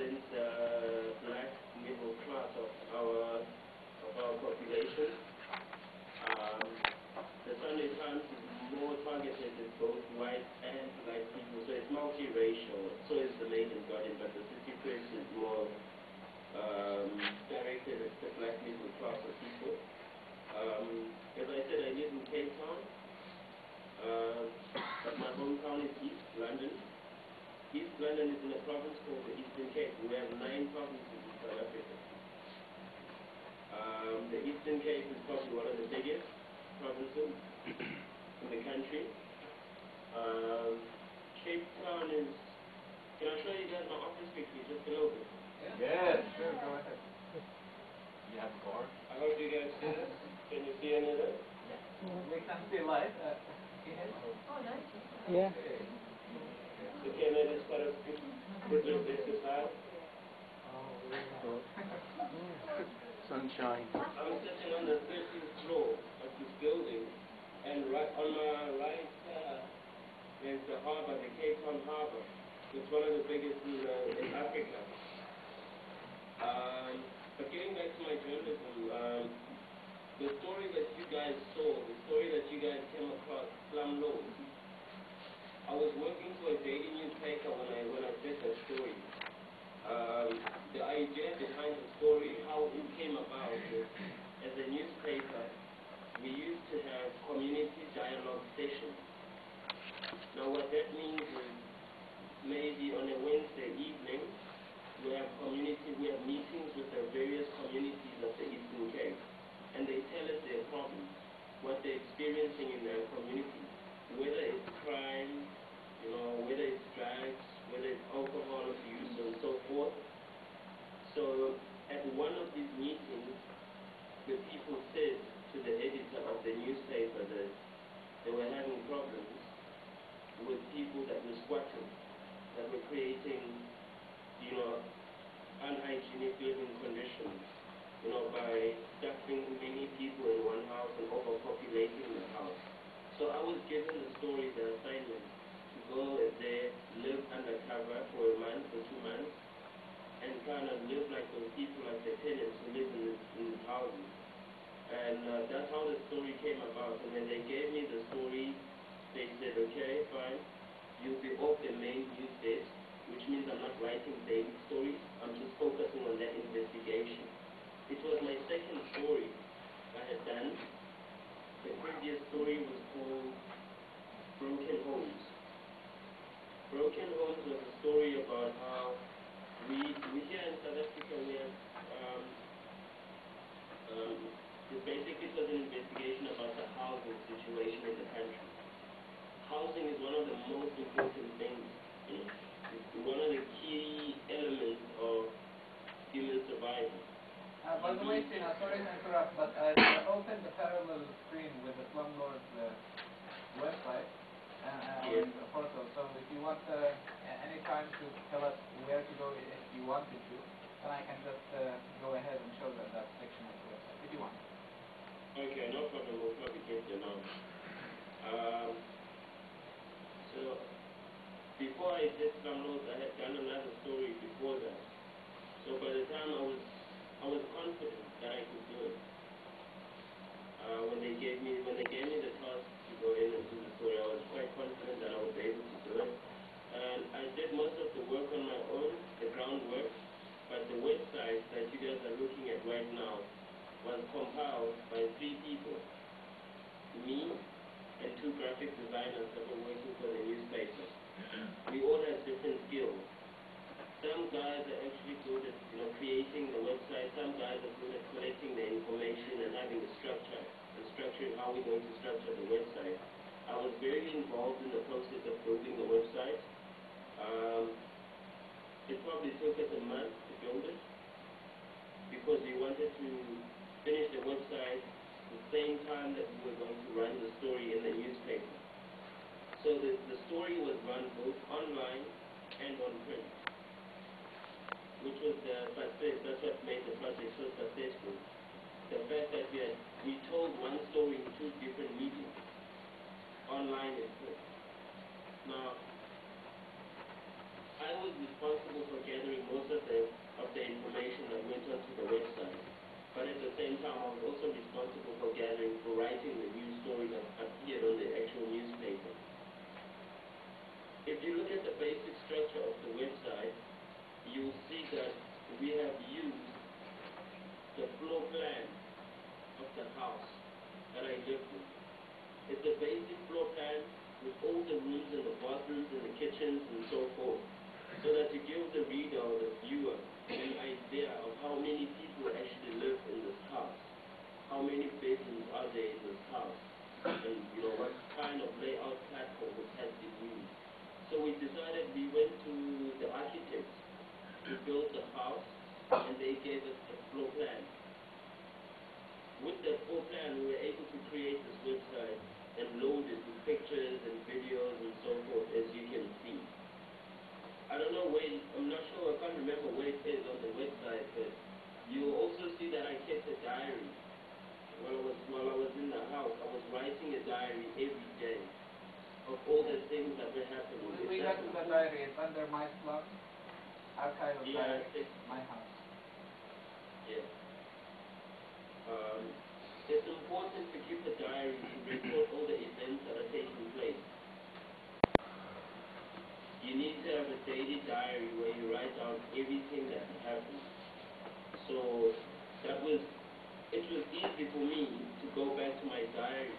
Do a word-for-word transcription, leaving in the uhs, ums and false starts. represents the black middle class of our, of our population. Um, the Sunday Times is more targeted at both white and black people, so it's multiracial. So is the Ladies Garden, but the City Press is more um, directed at the black middle class of people. Um, as I said, I live in Cape Town, uh, but my hometown is East London. East London is in a province called the Eastern Cape. We have nine provinces in South Africa. Um, the Eastern Cape is probably one of the biggest provinces in the country. Um, Cape Town is... Can I show you guys my office quickly, just a little bit? Yeah. Yes, sure, go ahead. You have a car? I hope you guys see this. Can you see any of that? Yeah. We can see light. Uh, oh, nice. Yeah. Okay. You came in as part of Britain's exercise. Sunshine. I'm sitting on the thirteenth floor of this building, and right on my right uh, there's the harbour, the Cape Town harbour. It's one of the biggest in, uh, in Africa. Um, but getting back to my journalism, um, the story that you guys saw, the story that you guys came across, slum law. I was working for a daily newspaper when I when I did that story. Um, the idea behind the story, how it came about, is as a newspaper, we used to have community dialogue sessions. Now what that means is maybe on a Wednesday evening, we have community, we have meetings with the various communities of the Eastern Cape, and they tell us their problems, what they're experiencing in their community. Whether it's crime, you know, whether it's drugs, whether it's alcohol abuse and so forth. So at one of these meetings, the people said to the editor of the newspaper that they were having problems with people that were squatting, that were creating, you know, unhygienic living conditions, you know, by stuffing many people in one house and overpopulating the house. So I was given the story, the assignment, to go and there, live undercover for a month or two months, and kind of live like those people, like the tenants who live in these houses. And uh, that's how the story came about. And when they gave me the story, they said, okay, fine, you'll be off the main news desk, which means I'm not writing daily stories, I'm just focusing on that investigation. It was my second story I had done. The previous story was called Broken Homes. Broken Homes was a story about how we, we here in South Africa, we have, um, um, it basically was an investigation about the housing situation in the country. Housing is one of the most important things, you know, it's one of the key elements of human survival. Uh, by the way, Tina, sorry to interrupt, but I opened the parallel screen with the Slumlord's uh, website and uh, the portal. So if you want uh, any time to tell us where to go if you wanted to, then I can just uh, go ahead and show them that section of the website if you want. Okay, no problem. We'll probably get there now. Um, so before I did Slumlord's, I had done another story before that. So by the time I was I was confident that I could do it. Uh, when they gave me when they gave me the task to go in and do the story, I was quite confident that I would be able to do it. And I did most of the work on my own, the groundwork, but the website that you guys are looking at right now was compiled by three people. Me and two graphic designers that were working for the newspaper. We all have different skills. Some guys are actually good at, you know, creating the website, some guys are good at collecting the information and having the structure, the structure, how we're going to structure the website. I was very involved in the process of building the website. Um, it probably took us a month to build it, because we wanted to finish the website the same time that we were going to run the story in the newspaper. So the, the story was run both online and on print, which was the success. That's what made the project so successful. The fact that we had, we told one story in two different mediums, online and print. Now, I I was responsible for gathering most of the, of the information that went onto the website, but at the same time I was also responsible for gathering, for writing the news story that appeared on the actual newspaper. If you look at the basic structure of the website, you'll see that we have used the floor plan of the house that I lived in. It's a basic floor plan with all the rooms and the bathrooms and the kitchens and so forth, so that you give the reader or the viewer an idea of how many people actually live in this house, how many bedrooms are there in this house, and you know what kind of layout platform it has been used. So we decided, we went to the architects to build the house, and they gave us the floor plan. With the floor plan, we were able to create this website and load it with pictures and videos and so forth, as you can see. I don't know where, I'm not sure, I can't remember where it is on the website, but you'll also see that I kept a diary. While I was, while I was in the house, I was writing a diary every day of all the things that were happening. We, we got to the diary, it's under my blog, archive of yeah, diary, my house. Yeah. Um, it's important to keep the diary to record all the events that are taking place. You need to have a daily diary where you write down everything that happened. So that was, it was easy for me to go back to my diary